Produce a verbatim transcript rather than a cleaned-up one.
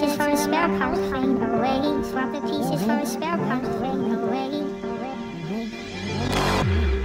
pieces for a spare part, fling away. Swap the pieces for a spare part, fling away.